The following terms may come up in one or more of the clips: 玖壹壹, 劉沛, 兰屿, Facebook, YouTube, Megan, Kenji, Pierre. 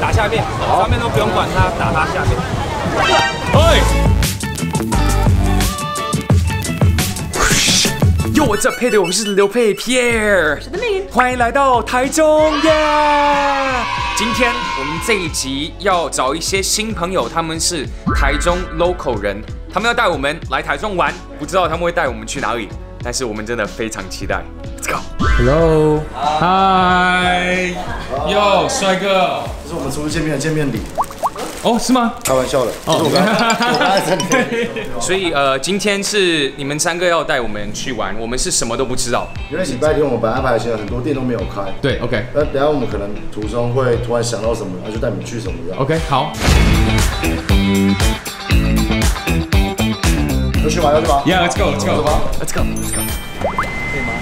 打下面，上面都不用管它，打它下面。哎，又我这配对，我们是刘佩 Pierre， 是的 Megan， 欢迎来到台中耶！ 今天我们这一集要找一些新朋友，他们是台中 local 人，他们要带我们来台中玩，不知道他们会带我们去哪里，但是我们真的非常期待。Let's go。 Hello， Hi， 哟，帅哥，这是我们初次见面礼。哦，是吗？开玩笑的。哦，所以今天是你们三个要带我们去玩，我们是什么都不知道。因为礼拜天我们本来安排的行程很多店都没有开。对 ，OK。那等下我们可能途中会突然想到什么，然后就带你们去什么的。OK， 好。要去玩，要去玩。Yeah，let's go，let's go，let's go，let's go。可以吗？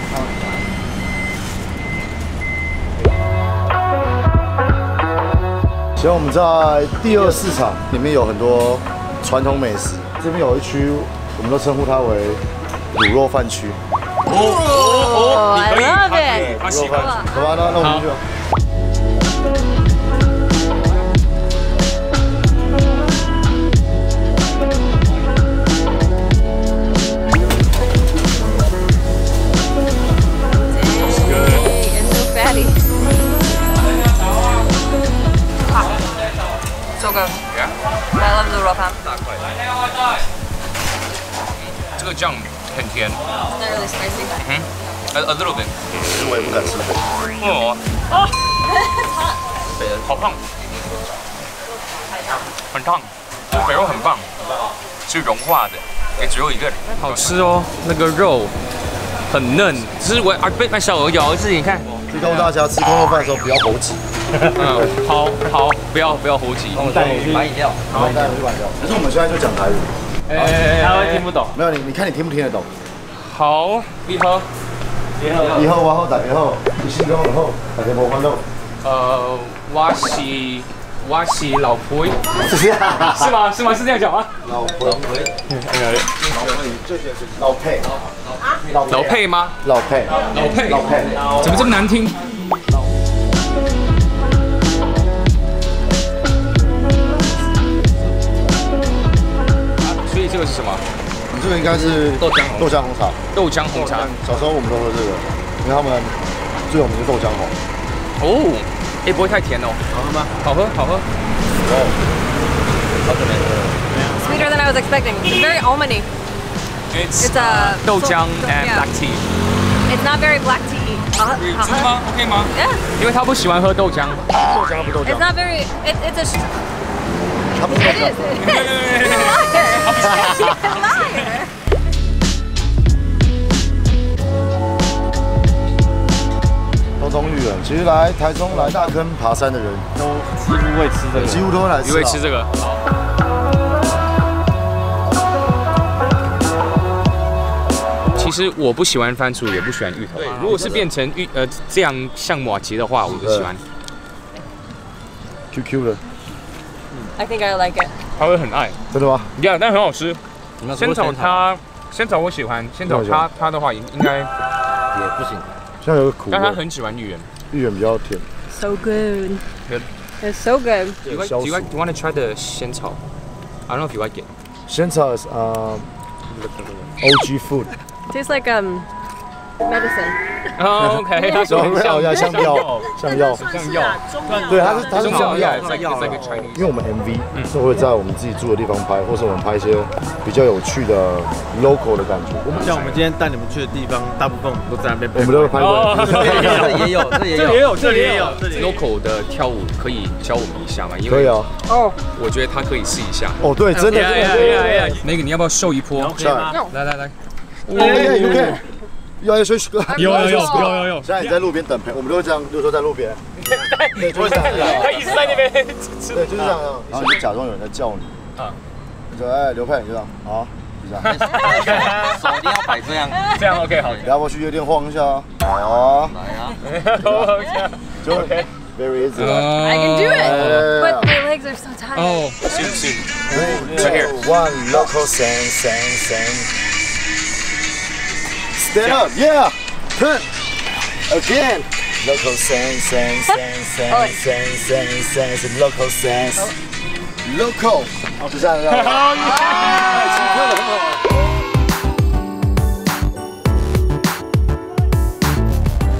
其实我们在第二市场里面有很多传统美食，这边有一区，我们都称呼它为卤肉饭区。哦，你可以，他喜欢。好吧，那我们就。 Yeah. I love the raw pan. 这个酱很甜。It's not really spicy. A little bit. 我也不敢吃。哦。啊！好烫。很烫。这肥肉很棒，是融化的，也只有一个。好吃哦，那个肉很嫩。只是我被那小鹅咬一次，你看。提供大家吃空肉饭的时候不要猴急。 好，不要猴急。我们带你去买饮料，然后带你去买饮料。可是我们现在就讲台语，他会听不懂。没有你看你听不听得懂？好，以后我好大家好，你心中的好，大家无烦恼。我是老裴，是吗？是这样讲吗？老佩，怎么这么难听？ 这个是什么？你这个应该是豆浆红茶。豆浆红茶，小时候我们都喝这个，因为他们最有名的豆浆红。哦，哎，不会太甜哦。好喝吗？好喝。哦，好久没喝了。Sweeter than I was expecting. It's very almondy. It's a 豆浆 and black tea. It's not very black tea. 好喝吗 ？OK 吗 ？Yeah. 因为他不喜欢喝豆浆。豆浆。It's not very. It's a 他不是这样。都中立人，其实来台中来大坑爬山的人都几乎会吃这个，几乎都会来吃。你会吃这个？其实我不喜欢番薯，也不喜欢芋头。对，如果是变成这样像马吉的话，我就喜欢。QQ 的。 I think I like it. 他会很爱，真的吗？Yeah， 但很好吃。仙草我喜欢，仙草他的话应该也不行。现在有个苦味，但他很喜欢芋圆，芋圆比较甜。So good. Good. It's so good. Do you want to try the 仙草? I don't know if you like it. 仙草 is OG food. Tastes like medicine. 哦 ，OK， 它像药，对，它是中药，因为我们 MV 是会在我们自己住的地方拍，或是我们拍一些比较有趣的 local 的感觉。我们今天带你们去的地方，大部分我们都在那边，我们都会拍过。这也有 local 的跳舞，可以教我们一下吗？可以啊。哦，我觉得他可以试一下。哦，对，真的。那个你要不要秀一波？来。OK。 有！现在你在路边等陪，我们都会这样，就是说在路边，对，就是这样。他一直在那边，对，就是这样。然后你就假装有人在叫你，啊，你说哎，刘佩，你就这样，好，就这样。手一定要摆这样 OK 好。要不要去夜店晃一下？好，来啊，晃一下，就 OK。Very easy. I can do it, but my legs are so tired. Oh, soon. One local sing. Stand up, yeah. Turn again, Local sense，local sense，local。好，就这样，好，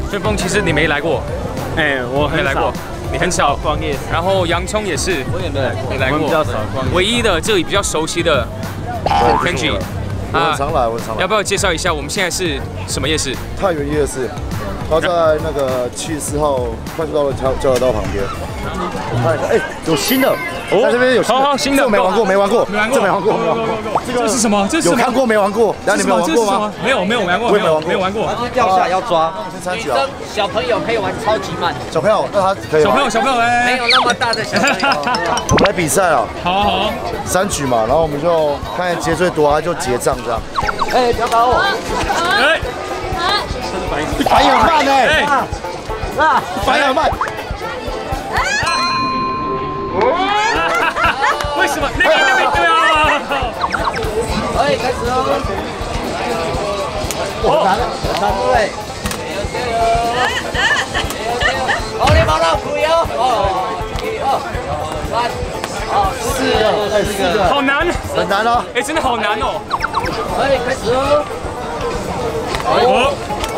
顺丰其实你没来过，哎，我没来过。 你很少逛夜市，然后洋葱也是，我也没来过，我比较少逛。唯一的这里比较熟悉的 Kenji 啊，要不要介绍一下我们现在是什么夜市？太原夜市，它在那个74号快速道路交流道旁边。哎，有新的，在这边有新的，没玩过。这是什么？这是有看过没玩过？那你们玩过吗？没有玩过，没有玩过。它是掉下来要抓，女生小朋友可以玩超级慢。小朋友，那他可以。小朋友哎，没有那么大的小朋友。我们来比赛了，好，3局嘛，然后我们就看谁结最多，他就结账这样。哎，不要打我！哎，反应慢哎，啊，反应慢。 为什么？那边对啊！哎，开始喽！我拿对。奥利马拉普哟！4个，好难，很难哦！哎，真的好难哦！哎，开始喽！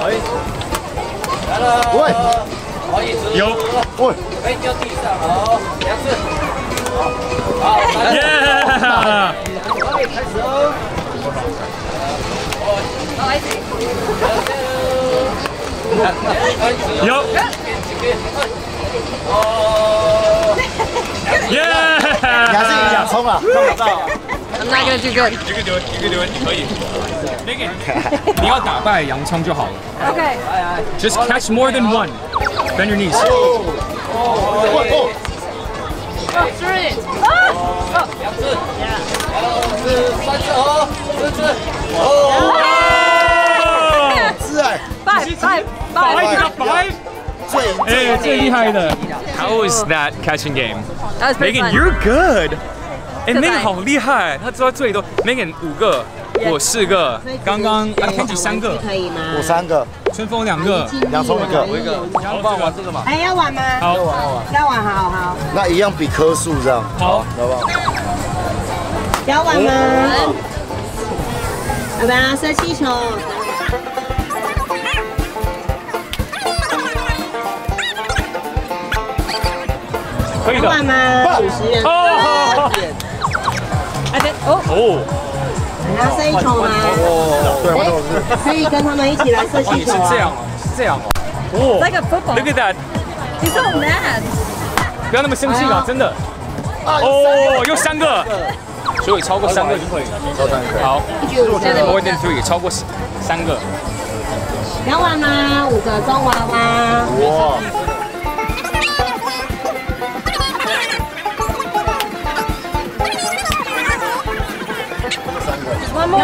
哎，来了！喂。 有，喂，可以掉地上，好，2次，好，耶，可以开始哦，有，耶，你还是洋葱啊，看不到，那个这个，一个丢，你可以。 Megan， 你要打败洋葱就好了。Okay. Just catch more than one. Bend your knees. Oh. Three. 2次。3次。哦，4次。哦。是哎。Five. 最厉害的。How is that catching game? Megan, you're good. 哎 ，Megan 好厉害，她抓最多。Megan 5个。 我4个，刚刚Kenji 3个，我3个，春风2个，洋葱1个，我1个。要玩玩这个吗？哎，要玩吗？好，要玩，好。那一样比颗数这样。好，好不好？要玩吗？好吧，射气球。可以的。玩吗？50元。哦。哎对，哦。 要射气球吗？对，可以跟他们一起来射气球。是这样哦。哦。那个 football。Look at that. It's so mad. 不要那么生气了，真的。哦，又3个。所以超过3个就可以了。超3个。好。More than 3， 超过3个。洋娃娃，5个中娃娃。哇。妈妈，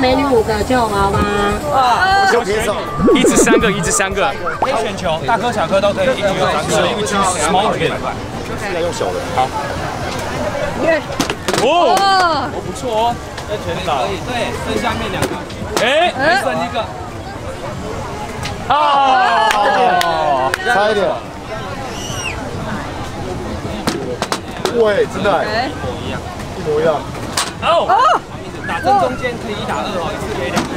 美女5个，就娃娃。啊，就平手，一直3个。可以选球，大颗小颗都可以，一直有3个。small 可以来办，现在用小的。好。哦，不错哦，在全力打。对，剩下面2个。哎，还剩1个。啊，差一点。喂，真的，一模一样。哦。 打正中间可以1打2，哦，1次给2个。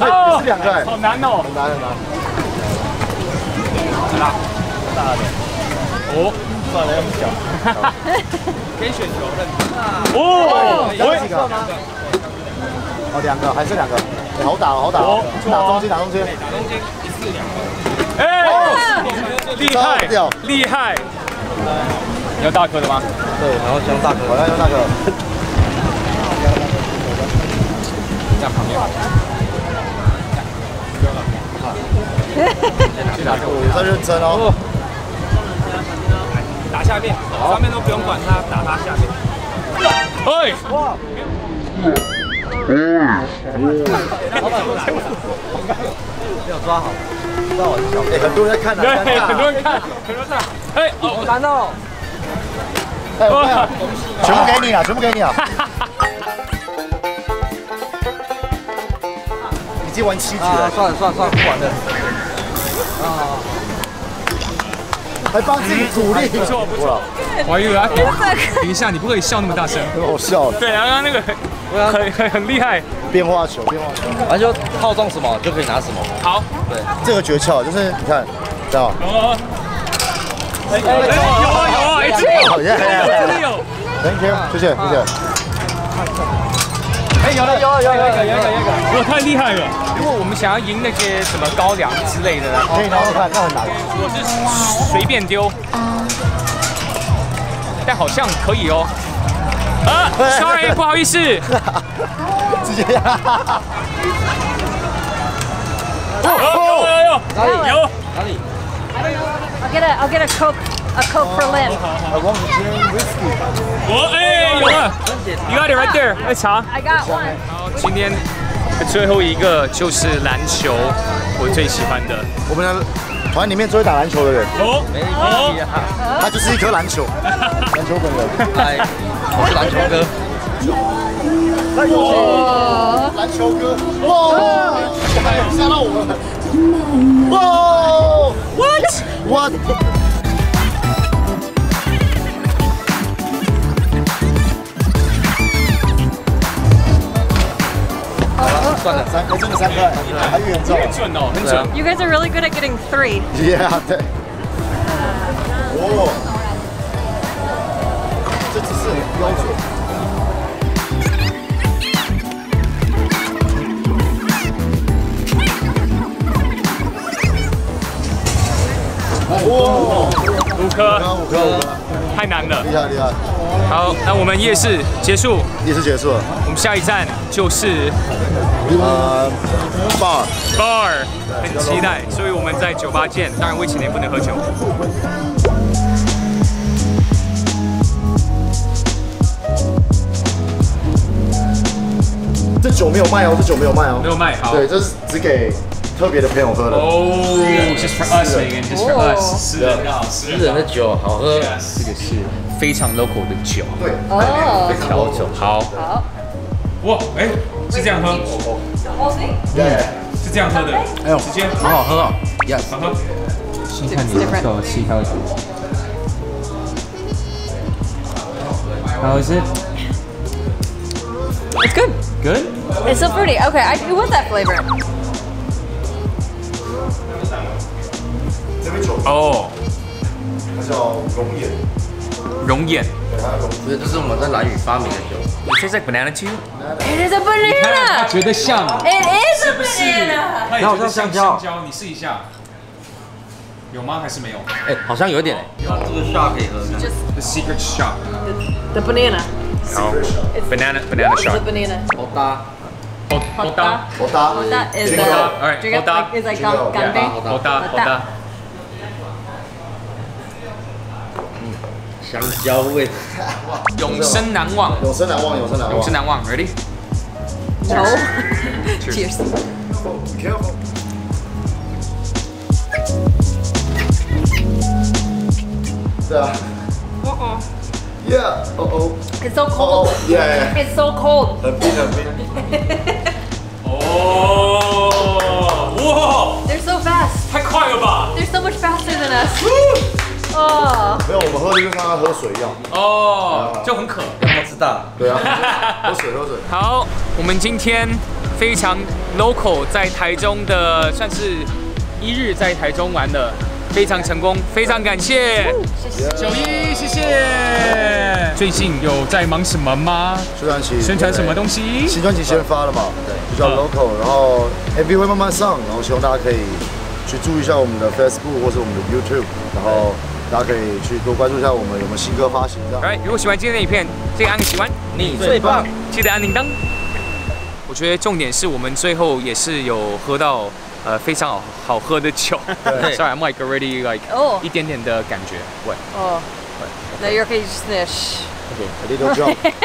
哦，2个，好难哦，很难。大的，哦，算了，要不小。可以选球的。哦，哦，2个，还是2个，好打。打中间。1次2个。哎，厉害。有大颗的吗？对，然后用大颗，在旁边。在认真哦。打下面，上面都不用管他，打他下面。哎！哇！没有抓好，抓我的脚。哎，很多人在看呢。对，很多人看。哎，好难哦。哎，全部给你了。 已经玩7局了，算了，不玩了。啊，还帮自己鼓励，不错不错。我以为，等一下你不可以笑那么大声，很好笑。对，刚刚那个很厉害，变化球，变化球，反正就套中什么就可以拿什么。好，对，这个诀窍就是你看，知道吗？有啊，哎，真的有。Thank you， 谢谢。 有一个，我太厉害了！如果我们想要赢那些什么高粱之类的呢？可以拿我看，那很难。我是随便丢，但好像可以哦。啊 ，sorry， 不好意思。直接。哦，哪里？ I'll get a Coke for Lynn. I want the gin whiskey. Oh, hey, you got it right there. 来查。I got one. 好，今天最后一个就是篮球，我最喜欢的。我们的团里面最会打篮球的人。哦，没问题啊，他就是一颗篮球。篮球本人。哎，我是篮球哥。哇，篮球哥。哇，吓到我了。 Whoa! What? What? 算了，真的三分，还远中，很准哦，很准。You guys are really good at getting three. Yeah. 对。哦，这只是标准。 哇，五颗，太难了，厉害。好，那我们夜市结束了，我们下一站就是bar， 很期待，所以我们在酒吧见。当然，未成年不能喝酒。这酒没有卖哦，没有卖，好，对，这是只给。 特别的朋友喝的哦 ，just for us Megan, just for us， 私人的酒好喝，这个是非常 local 的酒，对，调酒好，哇，哎，是这样喝，对，是这样喝的，哎呦，直接好好喝啊 ，yes， 好喝，先看你的手气调酒，好吃。 It's good. Good. It's so fruity. Okay, I do want that flavor. 这杯酒哦，它叫龙眼，对，它龙，这是我们在兰屿发明的酒。It tastes like banana to you. It is a banana. 觉得像 ？It is a banana. 它好像香蕉，你试一下，有吗？还是没有？哎，好像有一点。这个 shot 可以喝。The secret shot. The banana. 好 ，banana shot. The banana. 好搭。 Oda is the Oda is like ganbei. Oda. 香蕉味，永生难忘。Ready? No. Cheers. Careful. 是啊。哦哦。Yeah. Oh oh. It's so cold. Yeah. It's so cold. 很冰。 哦，哇 ！They're so fast， 太快了吧 ！They're so much faster than us。哦，没有，我们喝的就像他喝水一样。哦，就很渴，我知道。对啊，喝水。好，我们今天非常 local， 在台中的算是一日在台中玩的非常成功，非常感谢。91，谢谢。最近有在忙什么吗？宣传什么东西？新专辑先发了嘛？对，比较 local， 然后 MV 会慢慢上，然后希望大家可以去注意一下我们的 Facebook 或者我们的 YouTube， 然后大家可以去多关注一下我们有没有新歌发行。Alright， 如果喜欢今天的影片，记得按个喜欢，你最棒，记得按铃铛。我觉得重点是我们最后也是有喝到。 非常好喝的酒。Sorry, I'm like already like 一点点的感觉。喂。哦。那 you're okay, just snish. Okay, I did no job.